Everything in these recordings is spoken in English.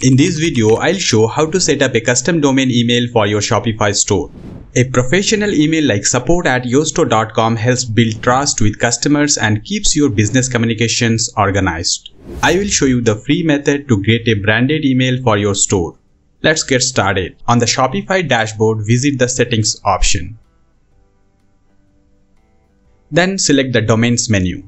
In this video, I'll show how to set up a custom domain email for your Shopify store. A professional email like support@yourstore.com helps build trust with customers and keeps your business communications organized. I will show you the free method to create a branded email for your store. Let's get started. On the Shopify dashboard, visit the Settings option. Then select the Domains menu.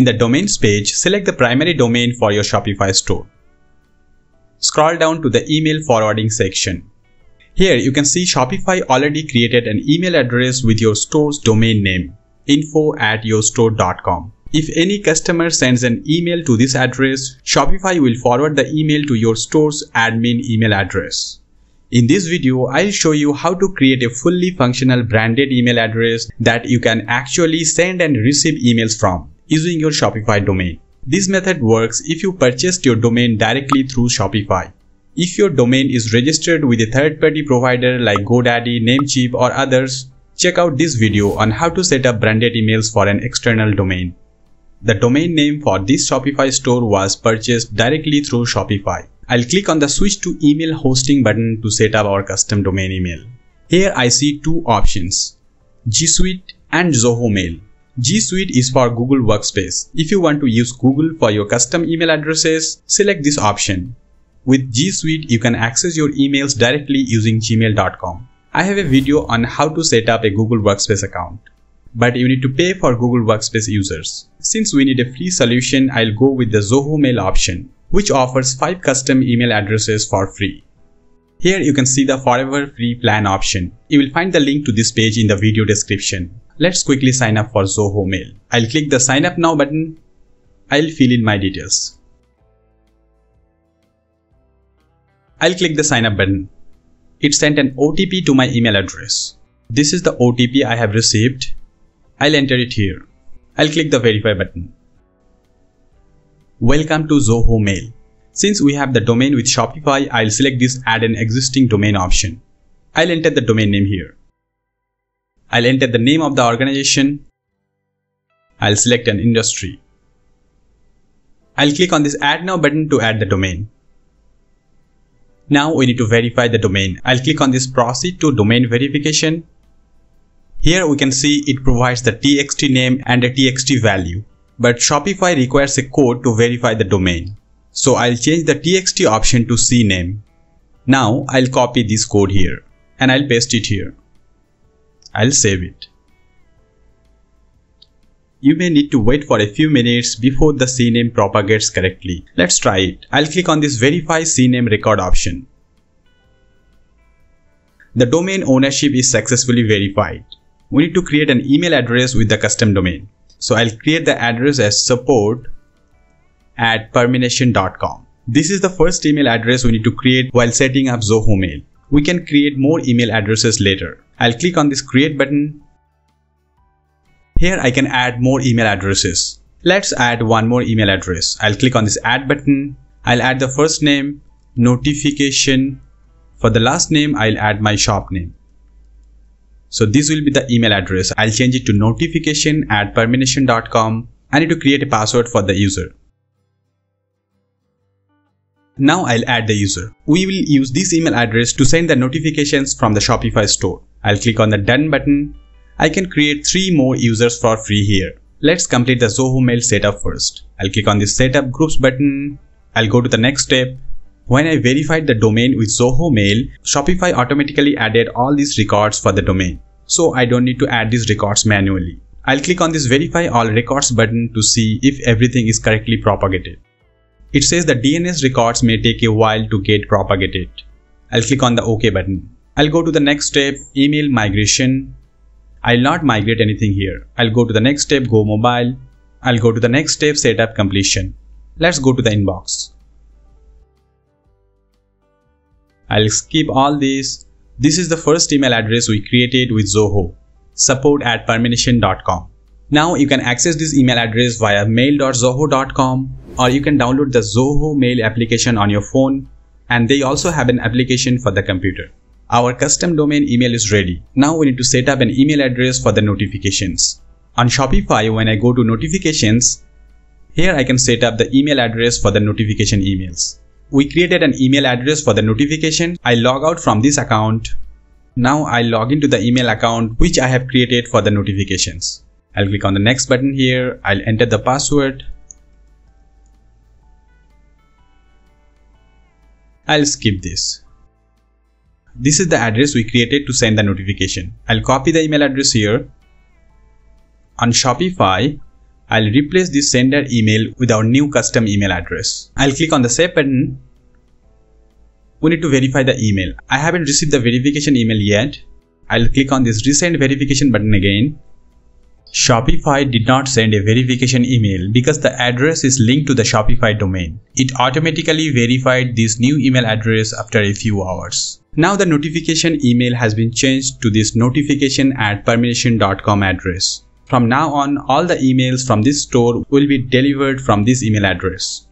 In the Domains page, select the primary domain for your Shopify store. Scroll down to the Email Forwarding section. Here you can see Shopify already created an email address with your store's domain name, info@yourstore.com. If any customer sends an email to this address, Shopify will forward the email to your store's admin email address. In this video, I'll show you how to create a fully functional branded email address that you can actually send and receive emails from, using your Shopify domain. This method works if you purchased your domain directly through Shopify. If your domain is registered with a third-party provider like GoDaddy, Namecheap or others, check out this video on how to set up branded emails for an external domain. The domain name for this Shopify store was purchased directly through Shopify. I'll click on the Switch to Email Hosting button to set up our custom domain email. Here I see two options, G Suite and Zoho Mail. G Suite is for Google Workspace. If you want to use Google for your custom email addresses, select this option. With G Suite, you can access your emails directly using gmail.com. I have a video on how to set up a Google Workspace account, but you need to pay for Google Workspace users. Since we need a free solution, I'll go with the Zoho Mail option, which offers 5 custom email addresses for free. Here you can see the Forever Free Plan option. You will find the link to this page in the video description. Let's quickly sign up for Zoho Mail. I'll click the Sign Up Now button. I'll fill in my details. I'll click the Sign Up button. It sent an OTP to my email address. This is the OTP I have received. I'll enter it here. I'll click the Verify button. Welcome to Zoho Mail. Since we have the domain with Shopify, I'll select this Add an Existing Domain option. I'll enter the domain name here. I'll enter the name of the organization. I'll select an industry. I'll click on this Add Now button to add the domain. Now we need to verify the domain. I'll click on this Proceed to Domain Verification. Here we can see it provides the TXT name and a TXT value. But Shopify requires a code to verify the domain. So I'll change the TXT option to CNAME. Now I'll copy this code here and I'll paste it here. I'll save it. You may need to wait for a few minutes before the CNAME propagates correctly. Let's try it. I'll click on this Verify CNAME Record option. The domain ownership is successfully verified. We need to create an email address with the custom domain. So I'll create the address as support@permination.com. This is the first email address we need to create while setting up Zoho Mail. We can create more email addresses later. I'll click on this Create button. Here I can add more email addresses. Let's add one more email address. I'll click on this Add button. I'll add the first name, notification. For the last name, I'll add my shop name. So this will be the email address. I'll change it to notification@permination.com. I need to create a password for the user. Now I'll add the user. We will use this email address to send the notifications from the Shopify store. I'll click on the Done button. I can create 3 more users for free here. Let's complete the Zoho Mail setup first. I'll click on the Setup Groups button. I'll go to the next step. When I verified the domain with Zoho Mail, Shopify automatically added all these records for the domain. So I don't need to add these records manually. I'll click on this Verify All Records button to see if everything is correctly propagated. It says the DNS records may take a while to get propagated. I'll click on the OK button. I'll go to the next step, email migration. I'll not migrate anything here. I'll go to the next step, go mobile. I'll go to the next step, setup completion. Let's go to the inbox. I'll skip all this. This is the first email address we created with Zoho, support@permination.com. Now you can access this email address via mail.zoho.com, or you can download the Zoho Mail application on your phone, and they also have an application for the computer. Our custom domain email is ready. Now we need to set up an email address for the notifications. On Shopify, when I go to notifications, Here I can set up the email address for the notification emails. We created an email address for the notification. I log out from this account. Now I log into the email account which I have created for the notifications. I'll click on the next button here. I'll enter the password. I'll skip this. This is the address we created to send the notification. I'll copy the email address here. On Shopify, I'll replace this sender email with our new custom email address. I'll click on the save button. We need to verify the email. I haven't received the verification email yet. I'll click on this resend verification button again. Shopify did not send a verification email because the address is linked to the Shopify domain. It automatically verified this new email address after a few hours. Now the notification email has been changed to this notification@permission.com address. From now on, all the emails from this store will be delivered from this email address.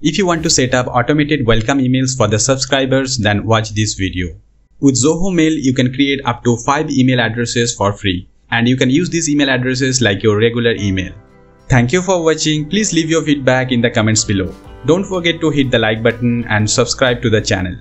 If you want to set up automated welcome emails for the subscribers, then watch this video. With Zoho Mail, you can create up to 5 email addresses for free. And you can use these email addresses like your regular email. Thank you for watching. Please leave your feedback in the comments below. Don't forget to hit the like button and subscribe to the channel.